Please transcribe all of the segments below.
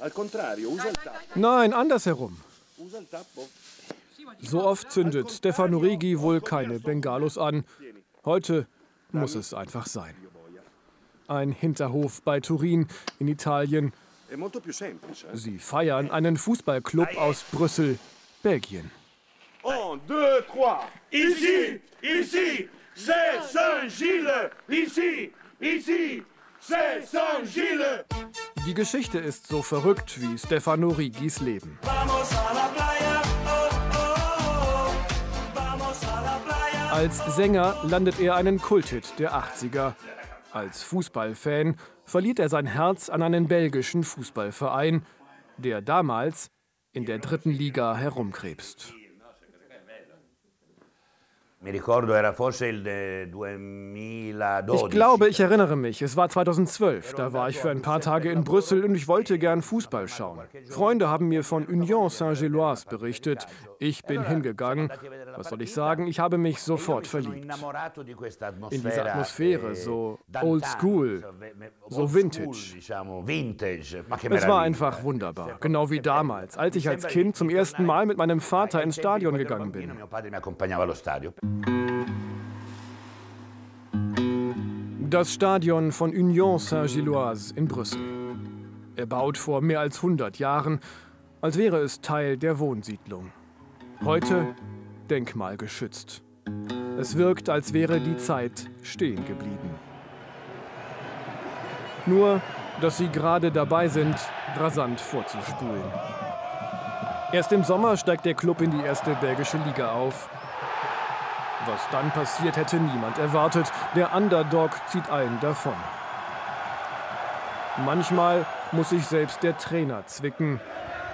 Al contrario, usa il tappo. Nein, andersherum. So oft zündet Stefano Rigis wohl keine Bengalos an. Heute muss es einfach sein. Ein Hinterhof bei Turin in Italien. Sie feiern einen Fußballclub aus Brüssel, Belgien. 1, 2, 3, ici, ici, c'est Saint-Gilles, ici, ici, c'est Saint-Gilles. Die Geschichte ist so verrückt wie Stefano Rigis Leben. Als Sänger landet er einen Kulthit der 80er. Als Fußballfan verliert er sein Herz an einen belgischen Fußballverein, der damals in der 3. Liga herumkrebst. Ich glaube, ich erinnere mich, es war 2012. Da war ich für ein paar Tage in Brüssel und ich wollte gern Fußball schauen. Freunde haben mir von Union St. Gilloise berichtet. Ich bin hingegangen. Was soll ich sagen? Ich habe mich sofort verliebt. In diese Atmosphäre, so old school, so vintage. Es war einfach wunderbar, genau wie damals, als ich als Kind zum ersten Mal mit meinem Vater ins Stadion gegangen bin. Das Stadion von Union St. Gilloise in Brüssel. Erbaut vor mehr als 100 Jahren, als wäre es Teil der Wohnsiedlung. Heute denkmalgeschützt. Es wirkt, als wäre die Zeit stehen geblieben. Nur, dass sie gerade dabei sind, rasant vorzuspulen. Erst im Sommer steigt der Club in die 1. belgische Liga auf. Was dann passiert, hätte niemand erwartet. Der Underdog zieht allen davon. Manchmal muss sich selbst der Trainer zwicken.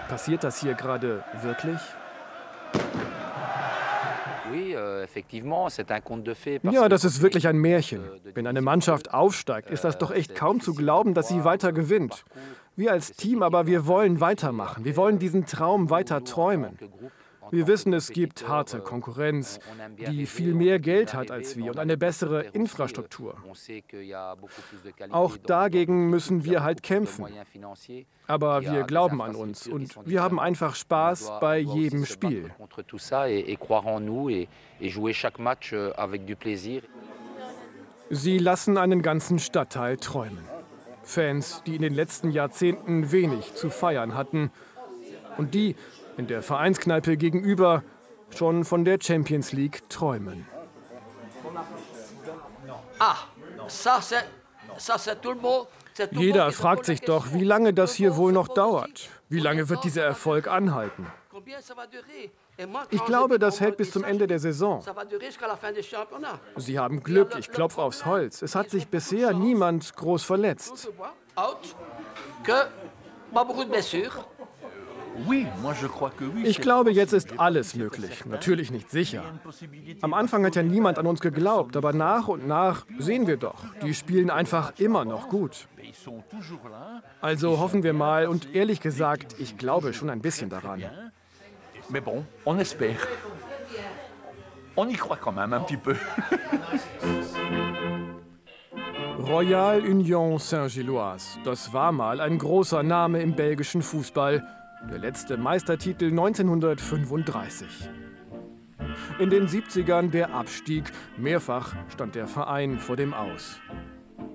Passiert das hier gerade wirklich? Ja, das ist wirklich ein Märchen. Wenn eine Mannschaft aufsteigt, ist das doch echt kaum zu glauben, dass sie weiter gewinnt. Wir als Team aber, wir wollen weitermachen. Wir wollen diesen Traum weiter träumen. Wir wissen, es gibt harte Konkurrenz, die viel mehr Geld hat als wir und eine bessere Infrastruktur. Auch dagegen müssen wir halt kämpfen. Aber wir glauben an uns und wir haben einfach Spaß bei jedem Spiel. Sie lassen einen ganzen Stadtteil träumen. Fans, die in den letzten Jahrzehnten wenig zu feiern hatten und die in der Vereinskneipe gegenüber schon von der Champions League träumen. Jeder fragt sich doch, wie lange das hier wohl noch dauert. Wie lange wird dieser Erfolg anhalten? Ich glaube, das hält bis zum Ende der Saison. Sie haben Glück, ich klopfe aufs Holz. Es hat sich bisher niemand groß verletzt. Ich glaube, jetzt ist alles möglich. Natürlich nicht sicher. Am Anfang hat ja niemand an uns geglaubt, aber nach und nach sehen wir doch. Die spielen einfach immer noch gut. Also hoffen wir mal und ehrlich gesagt, ich glaube schon ein bisschen daran. Mais bon, on espère. On y croit quand même un petit peu. Royale Union St. Gilloise, das war mal ein großer Name im belgischen Fußball. Der letzte Meistertitel 1935. In den 70ern der Abstieg. Mehrfach stand der Verein vor dem Aus.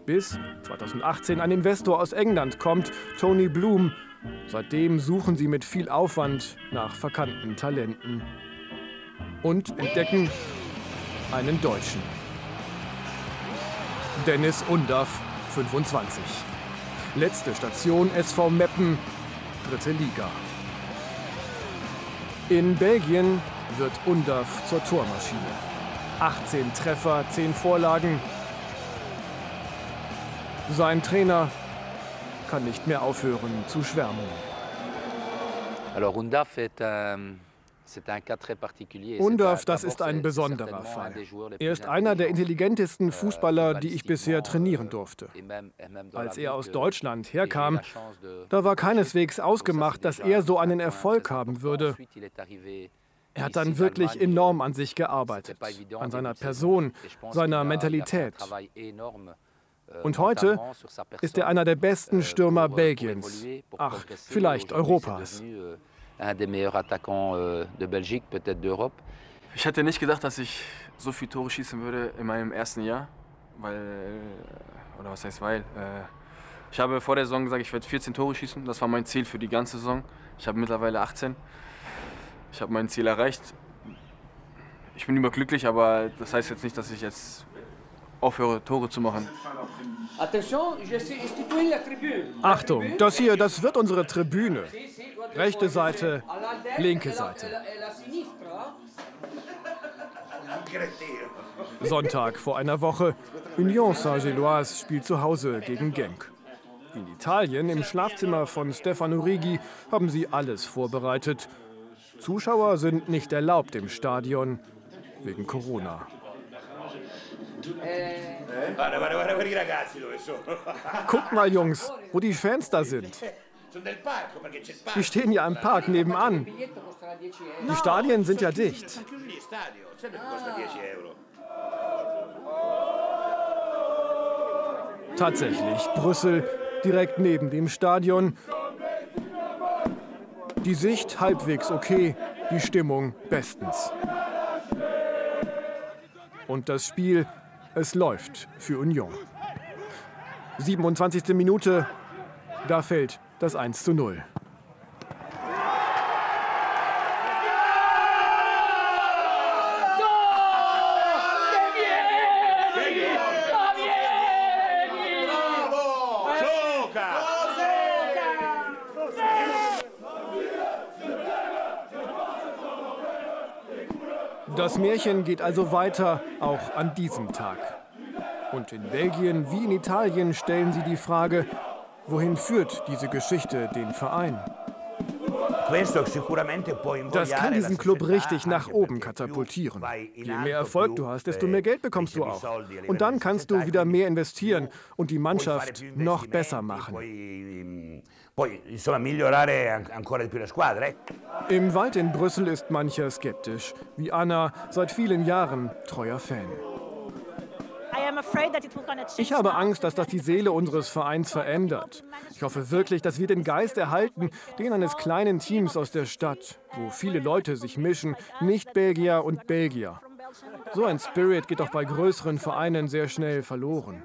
Bis 2018 ein Investor aus England kommt, Tony Bloom. Seitdem suchen sie mit viel Aufwand nach verkannten Talenten. Und entdecken einen Deutschen. Deniz Undav, 25. Letzte Station SV Meppen. 3. Liga. In Belgien wird Undav zur Tormaschine. 18 Treffer, 10 Vorlagen. Sein Trainer kann nicht mehr aufhören zu schwärmen. Undav, das ist ein besonderer Fall. Er ist einer der intelligentesten Fußballer, die ich bisher trainieren durfte. Als er aus Deutschland herkam, da war keineswegs ausgemacht, dass er so einen Erfolg haben würde. Er hat dann wirklich enorm an sich gearbeitet, an seiner Person, seiner Mentalität. Und heute ist er einer der besten Stürmer Belgiens, ach, vielleicht Europas. Ich hätte nicht gedacht, dass ich so viele Tore schießen würde in meinem ersten Jahr, ich habe vor der Saison gesagt, ich werde 14 Tore schießen, das war mein Ziel für die ganze Saison. Ich habe mittlerweile 18, ich habe mein Ziel erreicht. Ich bin überglücklich, aber das heißt jetzt nicht, dass ich jetzt aufhöre, Tore zu machen. Achtung, das hier, das wird unsere Tribüne. Rechte Seite, linke Seite. Sonntag vor einer Woche. Union St. Gilloise spielt zu Hause gegen Genk. In Italien, im Schlafzimmer von Stefan Origi, haben sie alles vorbereitet. Zuschauer sind nicht erlaubt im Stadion, wegen Corona. Guckt mal, Jungs, wo die Fans da sind. Die stehen ja im Park nebenan. Die Stadien sind ja dicht. Tatsächlich, Brüssel, direkt neben dem Stadion. Die Sicht halbwegs okay, die Stimmung bestens. Und das Spiel, es läuft für Union. 27. Minute, da fällt das 1:0. Das Märchen geht also weiter, auch an diesem Tag. Und in Belgien wie in Italien stellen sie die Frage, wohin führt diese Geschichte den Verein? Das kann diesen Club richtig nach oben katapultieren. Je mehr Erfolg du hast, desto mehr Geld bekommst du auch. Und dann kannst du wieder mehr investieren und die Mannschaft noch besser machen. Im Wald in Brüssel ist mancher skeptisch, wie Anna, seit vielen Jahren treuer Fan. Ich habe Angst, dass das die Seele unseres Vereins verändert. Ich hoffe wirklich, dass wir den Geist erhalten, den eines kleinen Teams aus der Stadt, wo viele Leute sich mischen, Nicht-Belgier und Belgier. So ein Spirit geht auch bei größeren Vereinen sehr schnell verloren.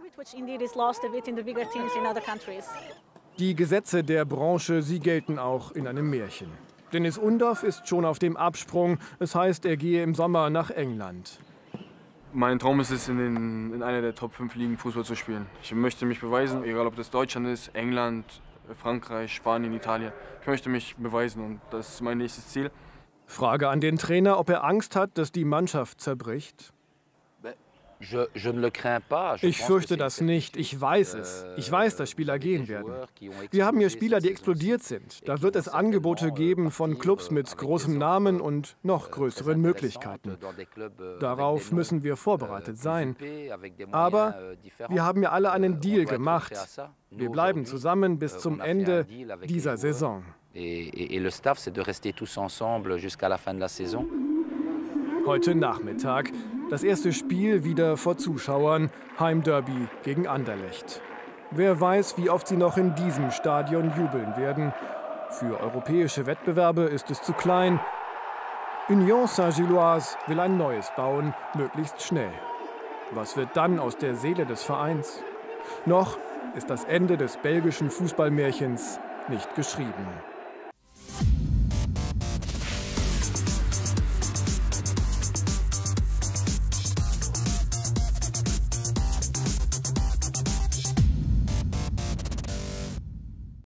Die Gesetze der Branche, sie gelten auch in einem Märchen. Deniz Undav ist schon auf dem Absprung, es heißt, er gehe im Sommer nach England. Mein Traum ist es, in einer der Top 5 Ligen Fußball zu spielen. Ich möchte mich beweisen, egal ob das Deutschland ist, England, Frankreich, Spanien, Italien. Ich möchte mich beweisen und das ist mein nächstes Ziel. Frage an den Trainer, ob er Angst hat, dass die Mannschaft zerbricht. Ich fürchte das nicht. Ich weiß es. Ich weiß, dass Spieler gehen werden. Wir haben hier Spieler, die explodiert sind. Da wird es Angebote geben von Clubs mit großem Namen und noch größeren Möglichkeiten. Darauf müssen wir vorbereitet sein. Aber wir haben ja alle einen Deal gemacht. Wir bleiben zusammen bis zum Ende dieser Saison. Heute Nachmittag. Das erste Spiel wieder vor Zuschauern, Heimderby gegen Anderlecht. Wer weiß, wie oft sie noch in diesem Stadion jubeln werden. Für europäische Wettbewerbe ist es zu klein. Union Saint-Gilloise will ein neues bauen, möglichst schnell. Was wird dann aus der Seele des Vereins? Noch ist das Ende des belgischen Fußballmärchens nicht geschrieben.